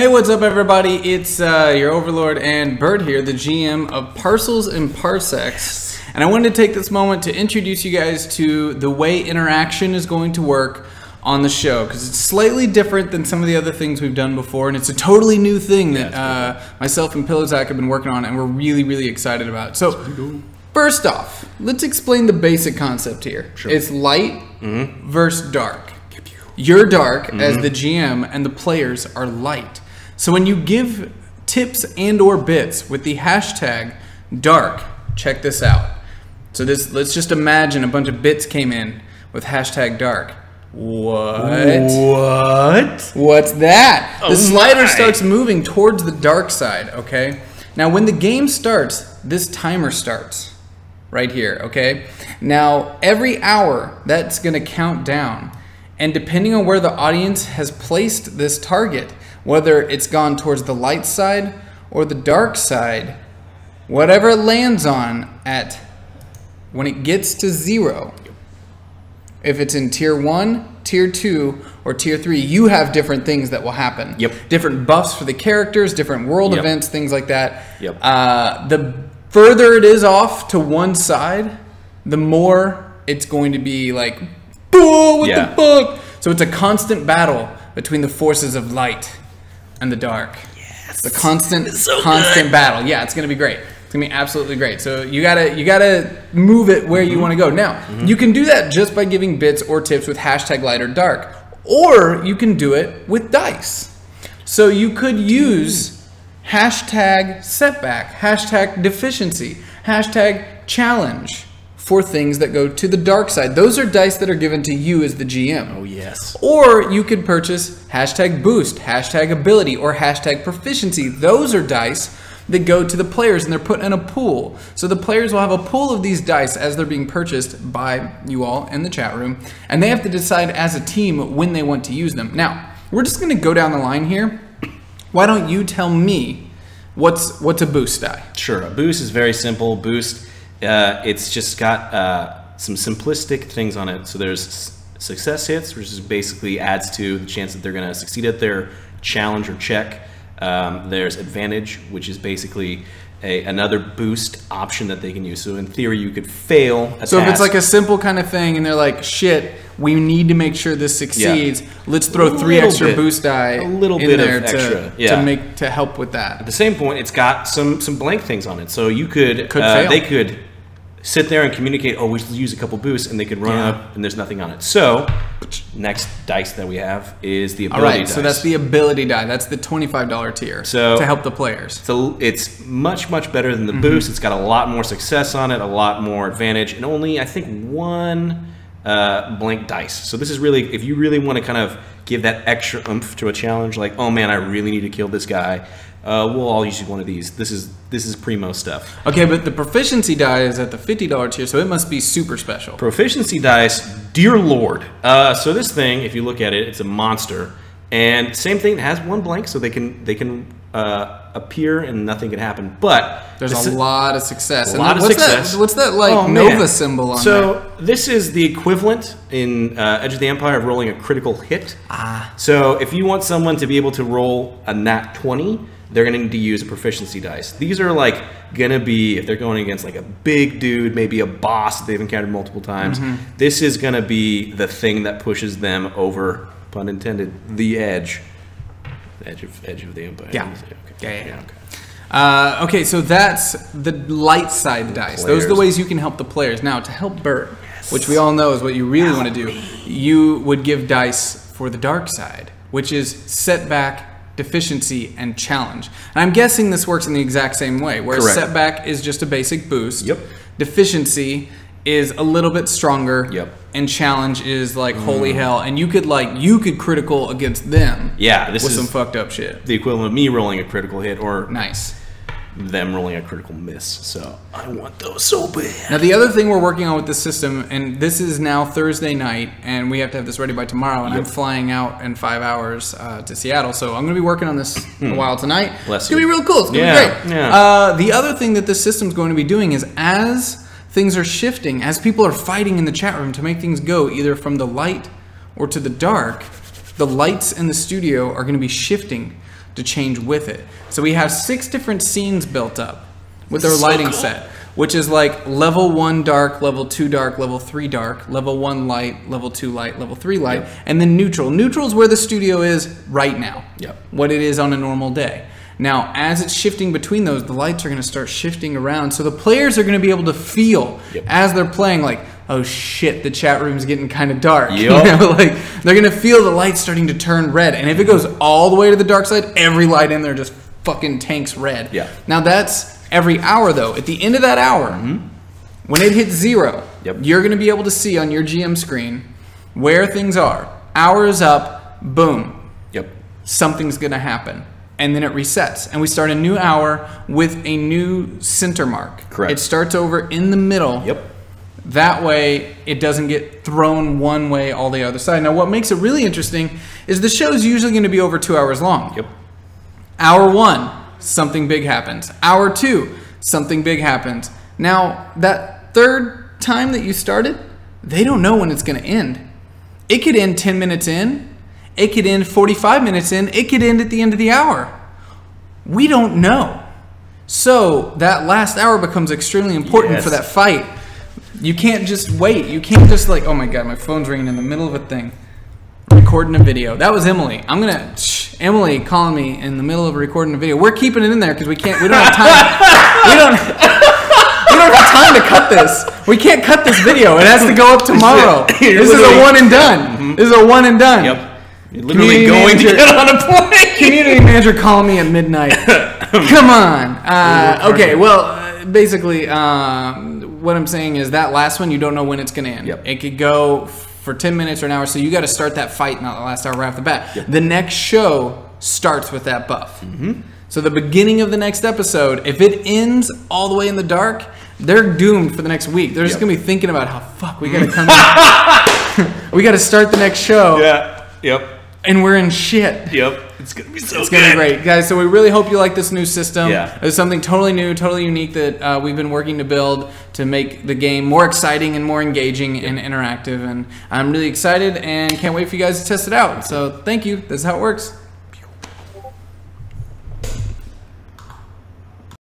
Hey, what's up everybody? It's your overlord and Bird here, the GM of Pencils and Parsecs. Yes. And I wanted to take this moment to introduce you guys to the way interaction is going to work on the show, because it's slightly different than some of the other things we've done before, and it's a totally new thing that myself and PillowZack have been working on and we're really excited about. So first off, let's explain the basic concept here. Sure. It's light versus dark. You're dark as the GM and the players are light. So when you give tips and or bits with the hashtag dark, check this out. So this, let's just imagine a bunch of bits came in with hashtag dark. What's that? The slider starts moving towards the dark side, okay? Now when the game starts, this timer starts right here, okay? Now every hour that's gonna count down. And depending on where the audience has placed this target, whether it's gone towards the light side or the dark side, whatever it lands on at, when it gets to 0, if it's in tier 1, tier 2, or tier 3, you have different things that will happen. Yep. Different buffs for the characters, different world events, things like that. Yep. The further it is off to one side, the more it's going to be like, oh, what the fuck? So it's a constant battle between the forces of light and the dark. Yes. The constant battle. Yeah, it's gonna be great. It's gonna be absolutely great. So you gotta move it where you want to go. Now you can do that just by giving bits or tips with hashtag light or dark, or you can do it with dice. So you could use hashtag setback, hashtag deficiency, hashtag challenge for things that go to the dark side. Those are dice that are given to you as the GM. Oh yes. Or you could purchase hashtag boost, hashtag ability, or hashtag proficiency. Those are dice that go to the players and they're put in a pool. So the players will have a pool of these dice as they're being purchased by you all in the chat room, and they have to decide as a team when they want to use them. Now, we're just gonna go down the line here. Why don't you tell me what's a boost die? Sure, a boost is very simple. Boost, it's just got some simplistic things on it. So there's success hits, which is basically adds to the chance that they're going to succeed at their challenge or check. There's advantage, which is basically another boost option that they can use. So in theory, you could fail a task. So if it's like a simple kind of thing and they're like, shit, we need to make sure this succeeds, let's throw a little bit of extra boost die in there to help with that. At the same point, it's got some blank things on it. So you could sit there and communicate, oh, we should use a couple boosts, and they could run up and there's nothing on it. So next dice that we have is the ability dice. So that's the ability die. That's the $25 tier, so to help the players. So it's much better than the boost. It's got a lot more success on it, a lot more advantage, and only I think one blank dice. So this is really, if you really want to kind of give that extra oomph to a challenge, like, oh man, I really need to kill this guy, we'll all use one of these. This is primo stuff. Okay, but the proficiency die is at the $50 tier, so it must be super special. Proficiency dice, dear lord. So this thing, if you look at it, it's a monster, and same thing, it has one blank, so they can appear and nothing can happen. But there's a lot of success. What's that like Nova symbol on there? So this is the equivalent in Edge of the Empire of rolling a critical hit. So if you want someone to be able to roll a nat 20, they're going to need to use a proficiency dice. These are like going to be, if they're going against like a big dude, maybe a boss that they've encountered multiple times, this is going to be the thing that pushes them over, pun intended, the edge. Edge of the Empire. Yeah. Okay. Okay. Okay, so that's the light side dice. Those are the ways you can help the players. Now, to help Bert, which we all know is what you really want to do, you would give dice for the dark side, which is setback, deficiency, and challenge. And I'm guessing this works in the exact same way, where setback is just a basic boost. Yep. Deficiency is a little bit stronger. Yep. And challenge is like holy hell, and you could critical against them. Yeah, this is some fucked up shit. The equivalent of me rolling a critical hit, or them rolling a critical miss. So I want those so bad. Now the other thing we're working on with this system, and this is now Thursday night, and we have to have this ready by tomorrow, and I'm flying out in 5 hours to Seattle, so I'm gonna be working on this a while tonight. It's gonna be real cool. It's gonna be great. Yeah. The other thing that this system's going to be doing is as things are shifting, as people are fighting in the chat room to make things go either from the light or to the dark, the lights in the studio are going to be shifting to change with it. So we have 6 different scenes built up with our lighting set, which is like level 1 dark, level 2 dark, level 3 dark, level 1 light, level 2 light, level 3 light, and then neutral. Neutral is where the studio is right now, what it is on a normal day. Now, as it's shifting between those, the lights are going to start shifting around, so the players are going to be able to feel as they're playing, like, oh shit, the chat room's getting kind of dark. You know, like, they're going to feel the lights starting to turn red, and if it goes all the way to the dark side, every light in there just fucking tanks red. Now, that's every hour, though. At the end of that hour, when it hits 0, you're going to be able to see on your GM screen where things are. Hour is up, boom. Something's going to happen. And then it resets, and we start a new hour with a new center mark. It starts over in the middle. That way, it doesn't get thrown one way all the other side. Now, what makes it really interesting is the show's usually going to be over 2 hours long. Hour 1, something big happens. Hour 2, something big happens. Now, that third time that you started, they don't know when it's going to end. It could end 10 minutes in. It could end 45 minutes in. It could end at the end of the hour. We don't know. So that last hour becomes extremely important for that fight. You can't just wait. You can't just like, oh my God, my phone's ringing in the middle of a thing. Recording a video. That was Emily. I'm going to... Emily calling me in the middle of recording a video. We're keeping it in there because we can't... We don't have time. We don't have time to cut this. We can't cut this video. It has to go up tomorrow. This is a one and done. This is a one and done. You're literally going to get on a plane. Community manager called me at midnight. Come on. Okay, well, basically, what I'm saying is that last one, you don't know when it's going to end. It could go for 10 minutes or an hour, so you got to start that fight, not the last hour right off the bat. The next show starts with that buff. So the beginning of the next episode, if it ends all the way in the dark, they're doomed for the next week. They're just going to be thinking about how, fuck, we got to come in. We got to start the next show. And we're in shit. It's going to be so good. It's going to be great. Guys, so we really hope you like this new system. It's something totally new, totally unique that we've been working to build to make the game more exciting and more engaging and interactive. And I'm really excited and can't wait for you guys to test it out. So thank you. This is how it works.